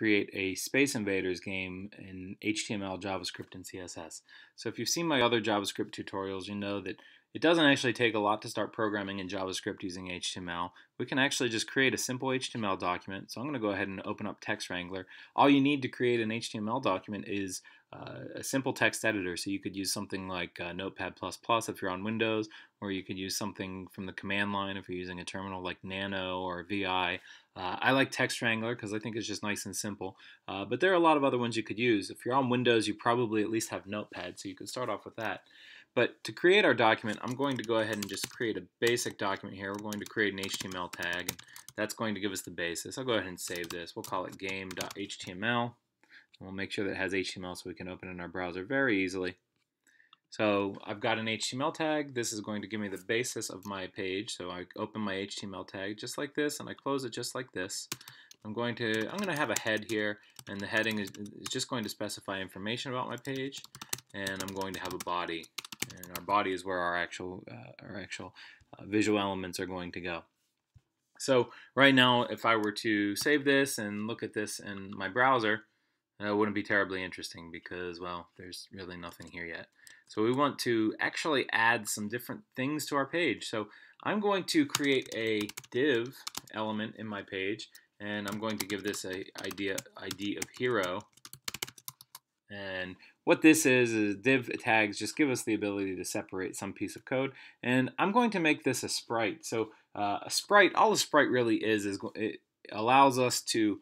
create a Space Invaders game in HTML, JavaScript, and CSS. So if you've seen my other JavaScript tutorials, you know that it doesn't actually take a lot to start programming in JavaScript using HTML. We can actually just create a simple HTML document. So I'm going to go ahead and open up Text Wrangler. All you need to create an HTML document is a simple text editor. So you could use something like Notepad++ if you're on Windows, or you could use something from the command line if you're using a terminal like Nano or VI. I like Text Wrangler because I think it's just nice and simple, but there are a lot of other ones you could use. If you're on Windows, you probably at least have Notepad, so you could start off with that. But to create our document, I'm going to go ahead and just create a basic document here. We're going to create an HTML tag, and that's going to give us the basis. I'll go ahead and save this. We'll call it game.html, and we'll make sure that it has HTML so we can open it in our browser very easily. So I've got an HTML tag. This is going to give me the basis of my page. So I open my HTML tag just like this, and I close it just like this. I'm going to have a head here, and the heading is just going to specify information about my page, and I'm going to have a body. And our body is where our actual visual elements are going to go. So right now, if I were to save this and look at this in my browser, it wouldn't be terribly interesting because, well, there's really nothing here yet. So we want to actually add some different things to our page. So I'm going to create a div element in my page, and I'm going to give this a ID of hero. And what this is div tags just give us the ability to separate some piece of code. And I'm going to make this a sprite. So a sprite, all a sprite really is it allows us to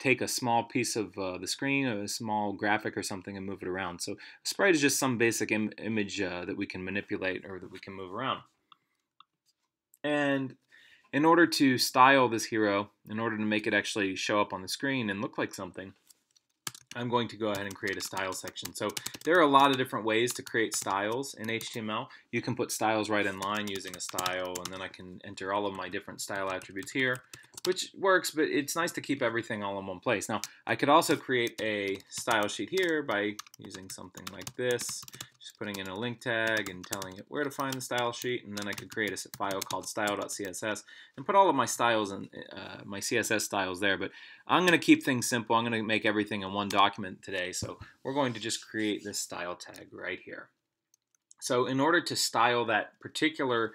take a small piece of the screen, or a small graphic or something, and move it around. So a sprite is just some basic image that we can manipulate or that we can move around. And in order to style this hero, in order to make it actually show up on the screen and look like something, I'm going to go ahead and create a style section. So there are a lot of different ways to create styles in HTML. You can put styles right in line using a style, and then I can enter all of my different style attributes here, which works, but it's nice to keep everything all in one place. Now, I could also create a style sheet here by using something like this, just putting in a link tag and telling it where to find the style sheet, and then I could create a file called style.css and put all of my styles and my CSS styles there. But I'm going to keep things simple. I'm going to make everything in one document today, so we're going to just create this style tag right here. So in order to style that particular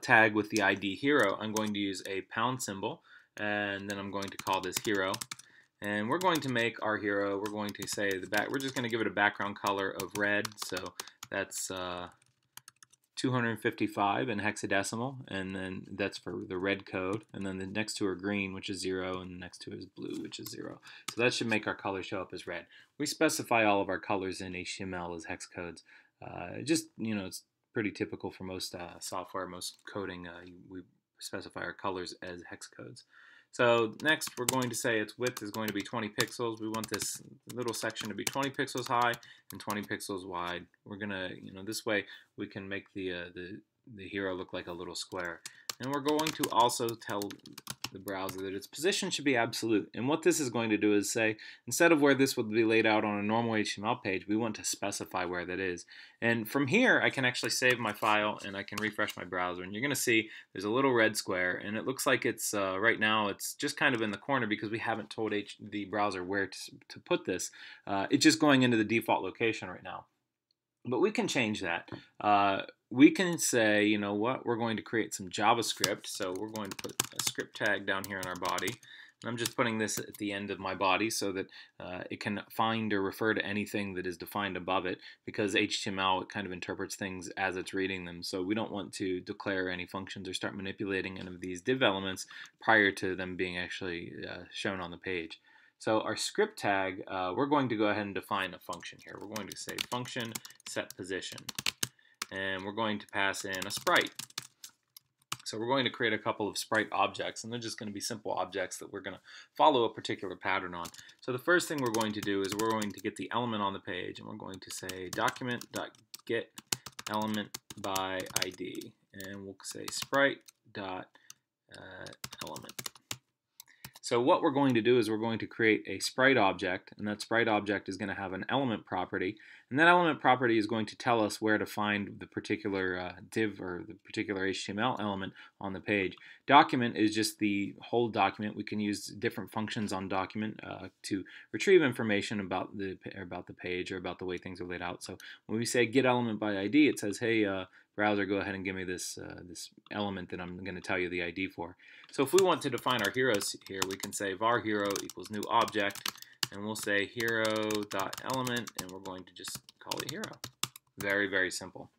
tag with the ID hero, I'm going to use a pound symbol, and then I'm going to call this hero. And we're going to make our hero, we're going to say we're just going to give it a background color of red, so that's 255 in hexadecimal, and then that's for the red code, and then the next two are green, which is 0, and the next two is blue, which is 0. So that should make our color show up as red. We specify all of our colors in HTML as hex codes. Just, you know, it's pretty typical for most software, most coding, we specify our colors as hex codes. So next we're going to say its width is going to be 20 pixels. We want this little section to be 20 pixels high and 20 pixels wide. We're gonna, you know, this way we can make the hero look like a little square. And we're going to also tell the browser that its position should be absolute. And what this is going to do is say, instead of where this would be laid out on a normal HTML page, we want to specify where that is. And from here, I can actually save my file, and I can refresh my browser. And you're going to see there's a little red square, and it looks like it's, right now, it's just kind of in the corner because we haven't told the browser where to put this. It's just going into the default location right now. But we can change that. We can say, you know what, we're going to create some JavaScript. So we're going to put a script tag down here in our body. And I'm just putting this at the end of my body so that it can find or refer to anything that is defined above it, because HTML, it kind of interprets things as it's reading them. So we don't want to declare any functions or start manipulating any of these div elements prior to them being actually shown on the page. So our script tag, we're going to go ahead and define a function here. We're going to say function set position, and we're going to pass in a sprite. So we're going to create a couple of sprite objects, and they're just going to be simple objects that we're going to follow a particular pattern on. So the first thing we're going to do is we're going to get the element on the page, and we're going to say document.get element by ID, and we'll say sprite.element. So what we're going to do is we're going to create a sprite object, and that sprite object is going to have an element property, and that element property is going to tell us where to find the particular div or the particular HTML element on the page. Document is just the whole document. We can use different functions on document to retrieve information about the page or about the way things are laid out. So when we say get element by ID, it says, hey, browser, go ahead and give me this this element that I'm going to tell you the ID for. So if we want to define our heroes here, we can say var hero equals new object, and we'll say hero.element, and we're going to just call it hero. Very, very simple.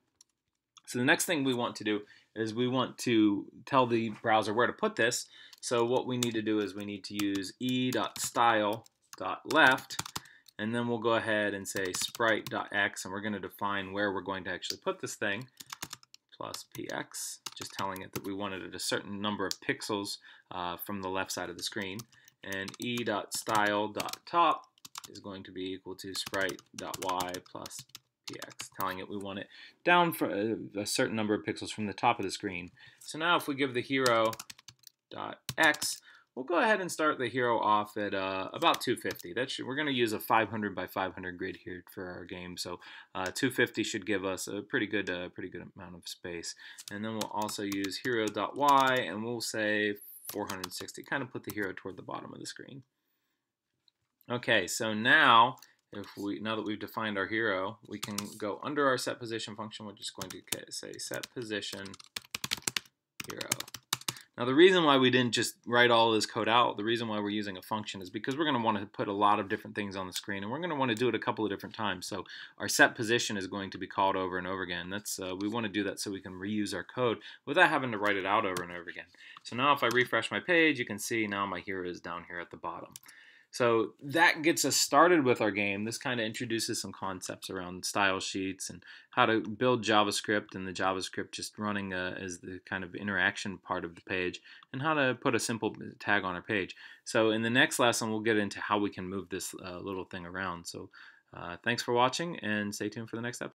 So the next thing we want to do is we want to tell the browser where to put this. So what we need to do is we need to use e.style.left, and then we'll go ahead and say sprite.x, and we're going to define where we're going to actually put this thing. Plus px, just telling it that we wanted it a certain number of pixels from the left side of the screen. And e.style.top is going to be equal to sprite.y plus px, telling it we want it down for a certain number of pixels from the top of the screen. So now if we give the hero.x, we'll go ahead and start the hero off at about 250. We're going to use a 500 by 500 grid here for our game, so 250 should give us a pretty good amount of space. And then we'll also use hero.y, and we'll say 460. Kind of put the hero toward the bottom of the screen. Okay, so now now that we've defined our hero, we can go under our set position function, which is going to say set position hero. Now the reason why we didn't just write all this code out, the reason why we're using a function is because we're going to want to put a lot of different things on the screen, and we're going to want to do it a couple of different times. So our set position is going to be called over and over again. We want to do that so we can reuse our code without having to write it out over and over again. So now if I refresh my page, you can see now my hero is down here at the bottom. So that gets us started with our game. This kind of introduces some concepts around style sheets and how to build JavaScript, and the JavaScript just running as the kind of interaction part of the page, and how to put a simple tag on our page. So in the next lesson, we'll get into how we can move this little thing around. So thanks for watching, and stay tuned for the next episode.